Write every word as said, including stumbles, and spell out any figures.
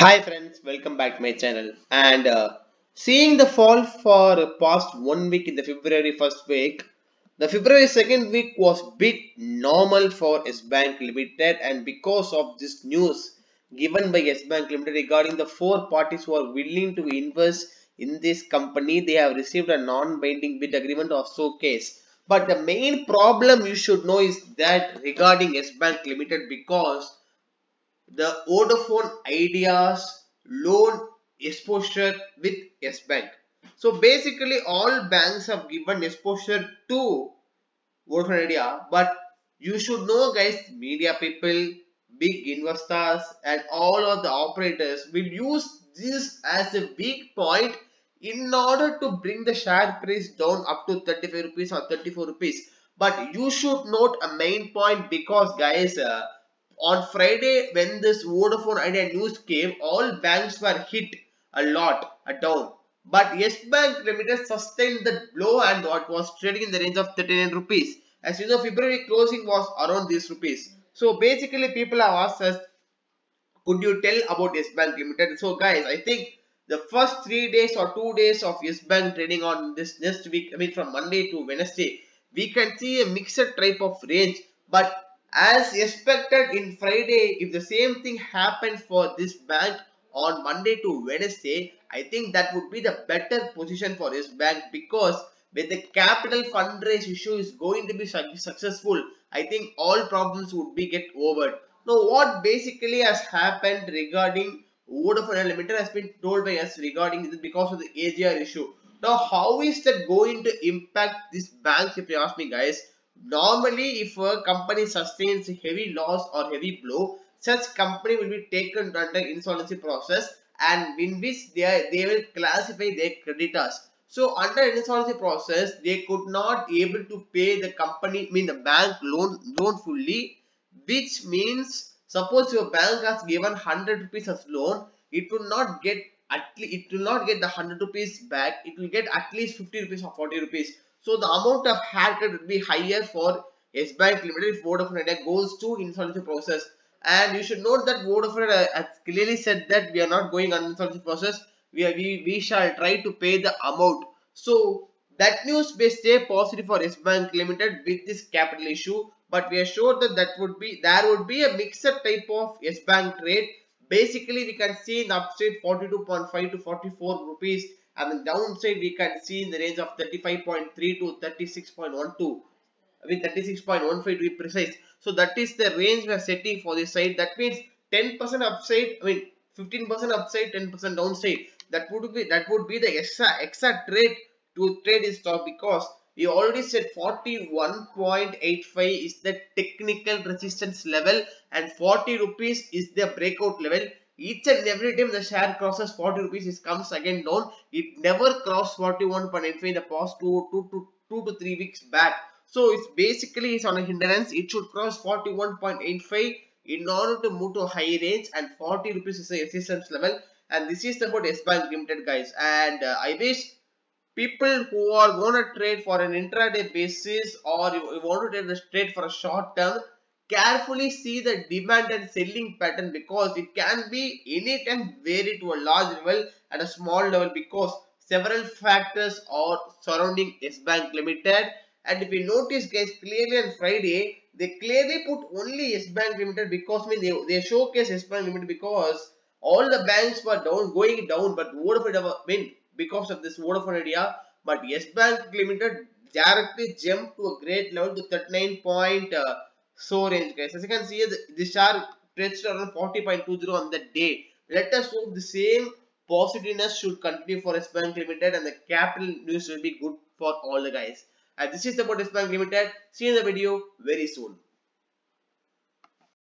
Hi friends, welcome back to my channel. And uh, seeing the fall for uh, past one week in the February first week, the February second week was bit normal for Yes Bank Limited, and because of this news given by Yes Bank Limited regarding the four parties who are willing to invest in this company, they have received a non-binding bid agreement of showcase. But the main problem you should know is that regarding Yes Bank Limited, because the Vodafone Idea's loan exposure with Yes Bank. So basically all banks have given exposure to Vodafone Idea, but you should know guys, media people, big investors and all of the operators will use this as a weak point in order to bring the share price down up to thirty-five rupees or thirty-four rupees. But you should note a main point, because guys, uh, on Friday when this Vodafone Idea news came, all banks were hit a lot, a down. But Yes Bank Limited sustained that blow and what was trading in the range of thirty-nine rupees. As you know, February closing was around these rupees. So basically people have asked us, could you tell about Yes Bank Limited? So guys, I think the first three days or two days of Yes Bank trading on this next week, I mean from Monday to Wednesday, we can see a mixed type of range. But as expected in Friday, if the same thing happens for this bank on Monday to Wednesday, I think that would be the better position for this bank, because when the capital fundraise issue is going to be successful, I think all problems would be get over. Now what basically has happened regarding Vodafone Limited has been told by us regarding this because of the A G R issue. Now how is that going to impact this bank, if you ask me guys? Normally, if a company sustains heavy loss or heavy blow, such company will be taken under insolvency process, and in which they are, they will classify their creditors. So under insolvency process, they could not able to pay the company, I mean the bank loan loan fully, which means suppose your bank has given one hundred rupees as loan, it will not get at least, it will not get the one hundred rupees back. It will get at least fifty rupees or forty rupees. So the amount of haircut would be higher for Yes Bank Limited if Vodafone Idea goes to insolvency process. And you should note that Vodafone has clearly said that we are not going on insolvency process. We are, we we shall try to pay the amount. So that news may stay positive for Yes Bank Limited with this capital issue. But we are sure that that would be there would be a mixed type of Yes Bank trade. Basically, we can see in the upside forty-two point five to forty-four rupees. And the downside we can see in the range of thirty-five point three to thirty-six point one two, with thirty-six point one five to be precise. So that is the range we are setting for this side. That means ten percent upside, I mean fifteen percent upside, ten percent downside. That would be that would be the exact, exact rate to trade this stock, because we already said forty-one point eight five is the technical resistance level and forty rupees is the breakout level. Each and every time the share crosses forty rupees, it comes again down. It never crossed forty-one point eight five in the past two, two, two, two to three weeks back. So it's basically it's on a hindrance. It should cross forty-one point eight five in order to move to a high range, and forty rupees is the resistance level. And this is about Yes Bank Limited guys. And uh, I wish people who are going to trade for an intraday basis, or you, you want to trade, trade for a short term, carefully see the demand and selling pattern, because it can be any time vary to a large level and a small level, because several factors are surrounding Yes Bank Limited. And if you notice guys, clearly on Friday they clearly put only Yes Bank Limited, because I mean they, they showcase Yes Bank Limited because all the banks were down, going down, but Vodafone win because of this Vodafone Idea. But Yes Bank Limited directly jumped to a great level to thirty-nine point uh, so range guys. As you can see, the, the share trades around forty point two zero on the day. Let us hope the same positiveness should continue for Yes Bank Limited, and the capital news will be good for all the guys. And this is about Yes Bank Limited. See you in the video very soon.